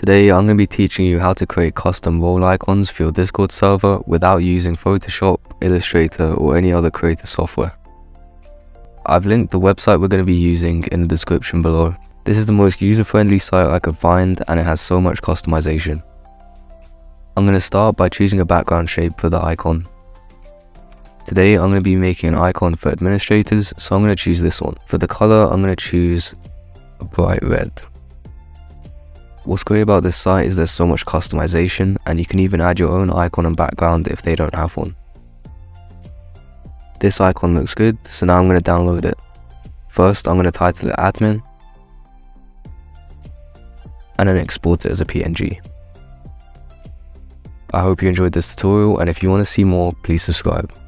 Today I'm going to be teaching you how to create custom role icons for your Discord server without using Photoshop, Illustrator or any other creative software. I've linked the website we're going to be using in the description below. This is the most user-friendly site I could find and it has so much customization. I'm going to start by choosing a background shape for the icon. Today I'm going to be making an icon for administrators, so I'm going to choose this one. For the color, I'm going to choose a bright red. What's great about this site is there's so much customization, and you can even add your own icon and background if they don't have one. This icon looks good, so now I'm going to download it. First, I'm going to title it admin, and then export it as a PNG. I hope you enjoyed this tutorial, and if you want to see more, please subscribe.